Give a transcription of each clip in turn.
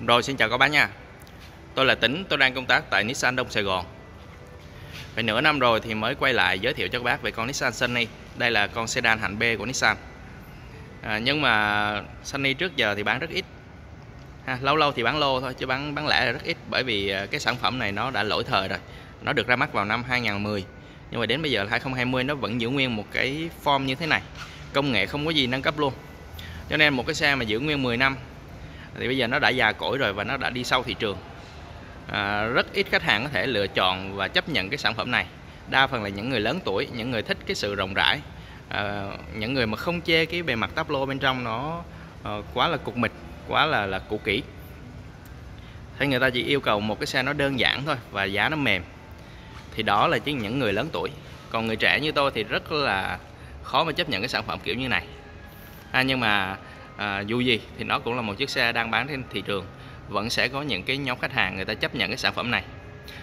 Rồi xin chào các bác nha. Tôi là Tĩnh, tôi đang công tác tại Nissan Đông Sài Gòn. Phải nửa năm rồi thì mới quay lại giới thiệu cho các bác về con Nissan Sunny. Đây là con sedan hạng B của Nissan. Nhưng mà Sunny trước giờ thì bán rất ít. Lâu lâu thì bán lô thôi chứ bán lẻ là rất ít, bởi vì cái sản phẩm này nó đã lỗi thời rồi. Nó được ra mắt vào năm 2010. Nhưng mà đến bây giờ là 2020 nó vẫn giữ nguyên một cái form như thế này. Công nghệ không có gì nâng cấp luôn. Cho nên một cái xe mà giữ nguyên 10 năm thì bây giờ nó đã già cỗi rồi và nó đã đi sau thị trường. Rất ít khách hàng có thể lựa chọn và chấp nhận cái sản phẩm này. Đa phần là những người lớn tuổi, những người thích cái sự rộng rãi, những người mà không chê cái bề mặt táp lô bên trong nó quá là cục mịch, quá là cũ kỹ. Thế người ta chỉ yêu cầu một cái xe nó đơn giản thôi và giá nó mềm. Thì đó là những người lớn tuổi. Còn người trẻ như tôi thì rất là khó mà chấp nhận cái sản phẩm kiểu như này. Nhưng mà dù gì thì nó cũng là một chiếc xe đang bán trên thị trường, vẫn sẽ có những cái nhóm khách hàng người ta chấp nhận cái sản phẩm này,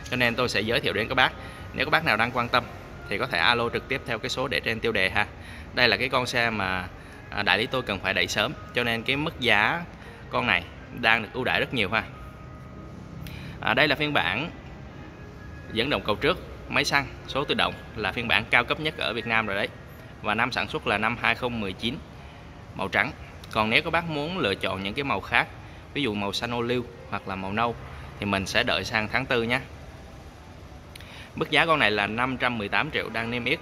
cho nên tôi sẽ giới thiệu đến các bác. Nếu các bác nào đang quan tâm thì có thể alo trực tiếp theo cái số để trên tiêu đề ha. Đây là cái con xe mà đại lý tôi cần phải đẩy sớm, cho nên cái mức giá con này đang được ưu đãi rất nhiều ha. Đây là phiên bản dẫn động cầu trước, máy xăng, số tự động, là phiên bản cao cấp nhất ở Việt Nam rồi đấy, và năm sản xuất là năm 2019, màu trắng. Còn nếu các bác muốn lựa chọn những cái màu khác, ví dụ màu xanh ô liu hoặc là màu nâu, thì mình sẽ đợi sang tháng 4 nhé. Mức giá con này là 518 triệu đang niêm yết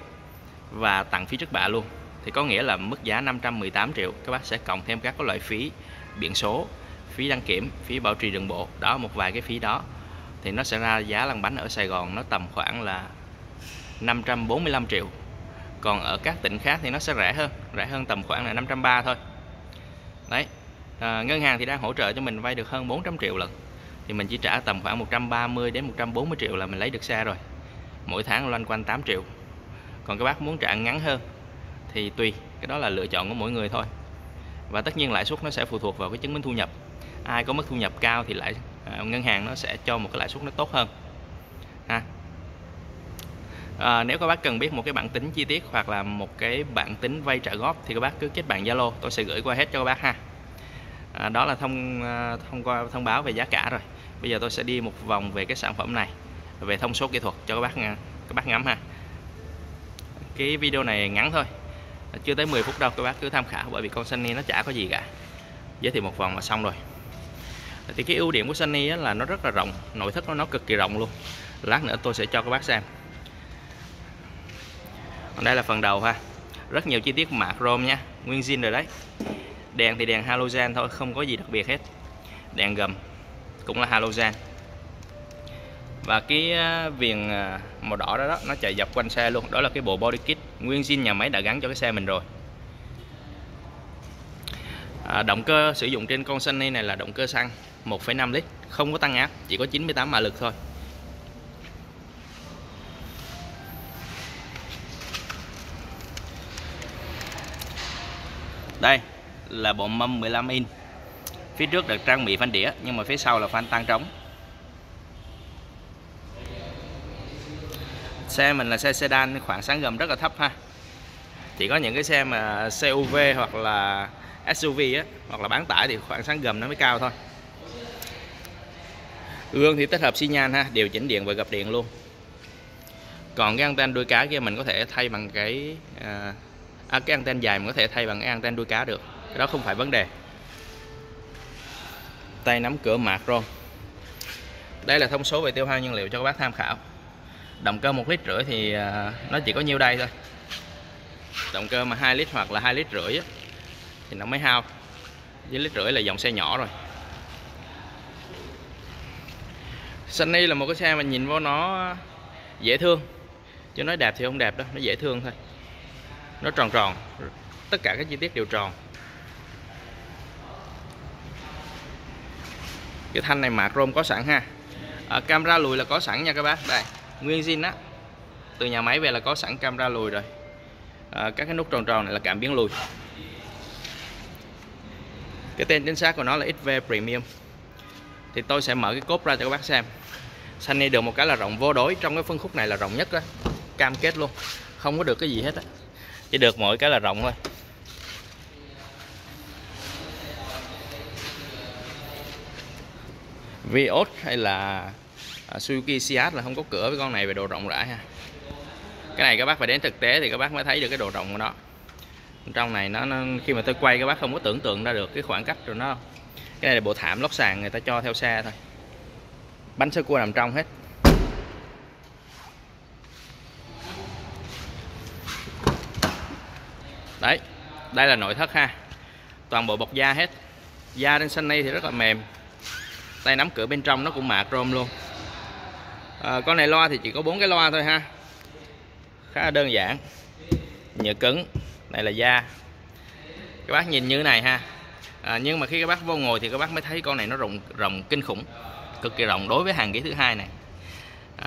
và tặng phí trước bạ luôn. Thì có nghĩa là mức giá 518 triệu các bác sẽ cộng thêm các loại phí biển số, phí đăng kiểm, phí bảo trì đường bộ, đó một vài cái phí đó. Thì nó sẽ ra giá lăn bánh ở Sài Gòn nó tầm khoảng là 545 triệu. Còn ở các tỉnh khác thì nó sẽ rẻ hơn tầm khoảng là 530 thôi. Đấy. Ngân hàng thì đang hỗ trợ cho mình vay được hơn 400 triệu lần, thì mình chỉ trả tầm khoảng 130 đến 140 triệu là mình lấy được xe rồi, mỗi tháng loanh quanh 8 triệu. Còn các bác muốn trả ngắn hơn thì tùy, cái đó là lựa chọn của mỗi người thôi. Và tất nhiên lãi suất nó sẽ phụ thuộc vào cái chứng minh thu nhập. Ai có mức thu nhập cao thì ngân hàng nó sẽ cho một cái lãi suất nó tốt hơn ha. Nếu các bác cần biết một cái bảng tính chi tiết hoặc là một cái bảng tính vay trả góp thì các bác cứ kết bạn Zalo, tôi sẽ gửi qua hết cho các bác ha. Đó là thông báo về giá cả rồi. Bây giờ tôi sẽ đi một vòng về cái sản phẩm này, về thông số kỹ thuật cho các bác ngắm ha. Cái video này ngắn thôi, chưa tới 10 phút đâu, các bác cứ tham khảo, bởi vì con Sunny nó chả có gì cả. Giới thiệu một vòng là xong rồi. Thì cái ưu điểm của Sunny là nó rất là rộng, nội thất nó cực kỳ rộng luôn. Lát nữa tôi sẽ cho các bác xem. Đây là phần đầu ha, rất nhiều chi tiết mạ chrome nha, nguyên zin rồi đấy. Đèn thì đèn halogen thôi, không có gì đặc biệt hết. Đèn gầm cũng là halogen. Và cái viền màu đỏ đó, nó chạy dọc quanh xe luôn. Đó là cái bộ body kit nguyên zin nhà máy đã gắn cho cái xe mình rồi. Động cơ sử dụng trên con Sunny này là động cơ xăng 1,5 lít, không có tăng áp, chỉ có 98 mã lực thôi. Đây là bộ mâm 15 inch. Phía trước được trang bị phanh đĩa, nhưng mà phía sau là phanh tang trống. Xe mình là xe sedan, khoảng sáng gầm rất là thấp ha. Chỉ có những cái xe mà CUV hoặc là SUV á, hoặc là bán tải thì khoảng sáng gầm nó mới cao thôi. Gương thì tích hợp xi nhan ha, điều chỉnh điện và gập điện luôn. Còn cái anten đuôi cá kia mình có thể thay bằng cái anten dài mình có thể thay bằng cái anten đuôi cá được. Cái đó không phải vấn đề. Tay nắm cửa mạc rồi. Đây là thông số về tiêu hao nhiên liệu cho các bác tham khảo. Động cơ 1,5 lít thì nó chỉ có nhiêu đây thôi. Động cơ mà 2 lít hoặc là 2,5 lít thì nó mới hao. Với 1,5 lít là dòng xe nhỏ rồi. Sunny là một cái xe mà nhìn vô nó dễ thương, chứ nói đẹp thì không đẹp đâu, nó dễ thương thôi. Nó tròn tròn, tất cả các chi tiết đều tròn. Cái thanh này mạ chrome có sẵn ha. Camera lùi là có sẵn nha các bác. Đây, nguyên zin á, từ nhà máy về là có sẵn camera lùi rồi. Các cái nút tròn tròn này là cảm biến lùi. Cái tên chính xác của nó là XV Premium. Thì tôi sẽ mở cái cốp ra cho các bác xem. Sunny được một cái là rộng vô đối, trong cái phân khúc này là rộng nhất đó, cam kết luôn, không có được cái gì hết á, chỉ được mỗi cái là rộng thôi. Vios hay là Suzuki Ciaz là không có cửa với con này về độ rộng rãi ha. Cái này các bác phải đến thực tế thì các bác mới thấy được cái độ rộng của nó. Trong này nó khi mà tôi quay các bác không có tưởng tượng ra được cái khoảng cách rồi nó. Cái này là bộ thảm lót sàn người ta cho theo xe thôi. Bánh sơ cua nằm trong hết. Đấy, đây là nội thất ha. Toàn bộ bọc da hết. Da trên Sunny thì rất là mềm. Tay nắm cửa bên trong nó cũng mạ chrome luôn. Con này loa thì chỉ có 4 cái loa thôi ha. Khá là đơn giản. Nhựa cứng, này là da. Các bác nhìn như thế này ha. Nhưng mà khi các bác vô ngồi thì các bác mới thấy con này nó rộng kinh khủng. Cực kỳ rộng đối với hàng ghế thứ hai này.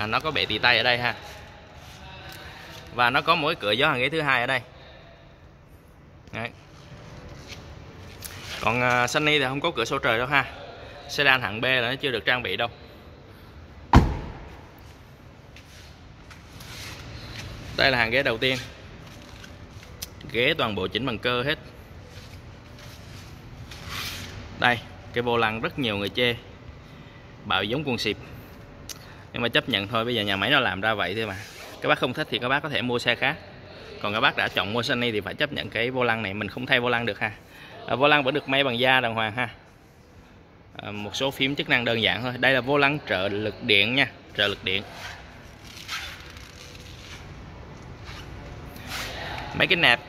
Nó có bệ tì tay ở đây ha. Và nó có mỗi cửa gió hàng ghế thứ hai ở đây. Đấy. Còn Sunny thì không có cửa sổ trời đâu ha. Sedan hạng B là nó chưa được trang bị đâu. Đây là hàng ghế đầu tiên. Ghế toàn bộ chỉnh bằng cơ hết. Đây, cái vô lăng rất nhiều người chê bạo giống cuồng xịp. Nhưng mà chấp nhận thôi, bây giờ nhà máy nó làm ra vậy thôi mà. Các bác không thích thì các bác có thể mua xe khác. Còn các bác đã chọn mua Sunny thì phải chấp nhận cái vô lăng này, mình không thay vô lăng được ha. Vô lăng vẫn được may bằng da đàng hoàng ha. Một số phím chức năng đơn giản thôi. Đây là vô lăng trợ lực điện nha, trợ lực điện. Mấy cái nẹp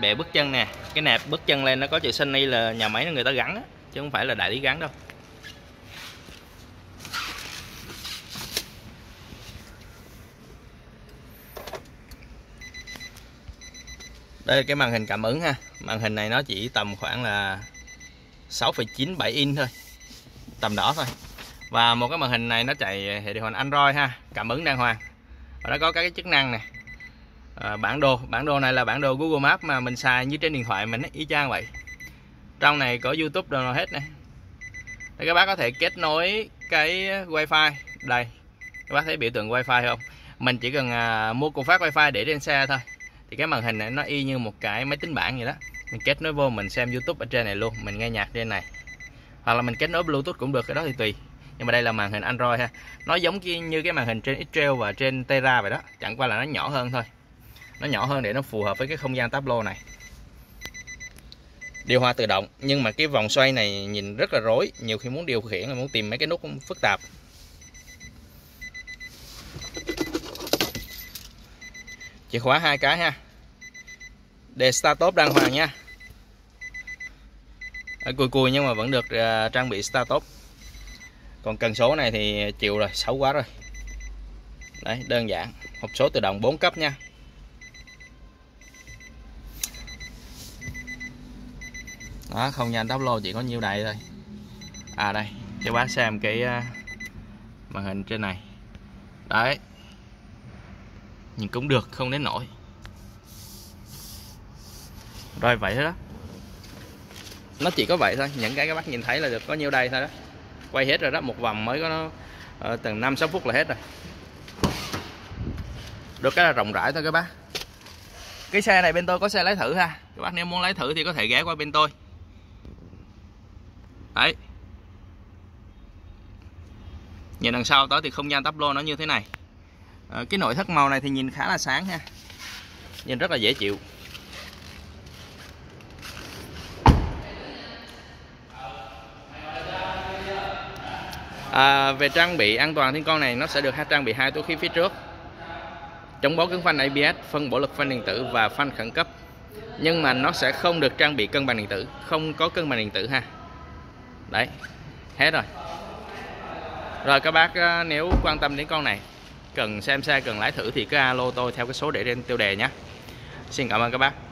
bệ bước chân nè, cái nẹp bước chân lên nó có chữ Sunny là nhà máy người ta gắn á, chứ không phải là đại lý gắn đâu. Đây là cái màn hình cảm ứng ha. Màn hình này nó chỉ tầm khoảng là 6,97 inch thôi. Tầm đỏ thôi. Và một cái màn hình này nó chạy hệ điều hành Android ha, cảm ứng đàng hoàng. Và nó có các cái chức năng nè. Bản đồ này là bản đồ Google Maps mà mình xài như trên điện thoại mình ấy, y chang vậy. Trong này có YouTube rồi hết nè. Các bác có thể kết nối cái wifi đây. Các bác thấy biểu tượng wifi không? Mình chỉ cần mua cục phát wifi để trên xe thôi. Thì cái màn hình này nó y như một cái máy tính bảng vậy đó. Mình kết nối vô mình xem YouTube ở trên này luôn, mình nghe nhạc trên này. Hoặc là mình kết nối Bluetooth cũng được, cái đó thì tùy. Nhưng mà đây là màn hình Android ha. Nó giống như cái màn hình trên Xtrail và trên Terra vậy đó, chẳng qua là nó nhỏ hơn thôi. Nó nhỏ hơn để nó phù hợp với cái không gian tablo này. Điều hòa tự động, nhưng mà cái vòng xoay này nhìn rất là rối, nhiều khi muốn điều khiển là muốn tìm mấy cái nút phức tạp. Chìa khóa 2 cái ha. Để start top đàng hoàng nha. Cùi nhưng mà vẫn được trang bị start top. Còn cần số này thì chịu rồi, xấu quá rồi. Đấy, đơn giản, hộp số tự động 4 cấp nha. Đó, không gian tablo chỉ có nhiêu đầy thôi. À đây, cho bác xem cái màn hình trên này. Đấy. Nhưng cũng được, không đến nổi. Rồi vậy đó. Nó chỉ có vậy thôi, những cái các bác nhìn thấy là được có nhiêu đây thôi đó. Quay hết rồi đó, một vòng mới có nó từng 5-6 phút là hết rồi. Được cái là rộng rãi thôi các bác. Cái xe này bên tôi có xe lái thử ha. Các bác nếu muốn lái thử thì có thể ghé qua bên tôi. Đấy. Nhìn đằng sau tới thì không gian táp lô nó như thế này. Cái nội thất màu này thì nhìn khá là sáng ha. Nhìn rất là dễ chịu. Về trang bị an toàn thì con này nó sẽ được trang bị 2 túi khí phía trước, chống bó cứng phanh ABS, phân bổ lực phanh điện tử và phanh khẩn cấp. Nhưng mà nó sẽ không được trang bị cân bằng điện tử, không có cân bằng điện tử ha. Đấy, hết rồi. Rồi các bác nếu quan tâm đến con này, cần xem xe, cần lái thử thì cứ alo tôi theo cái số để trên tiêu đề nhé. Xin cảm ơn các bác.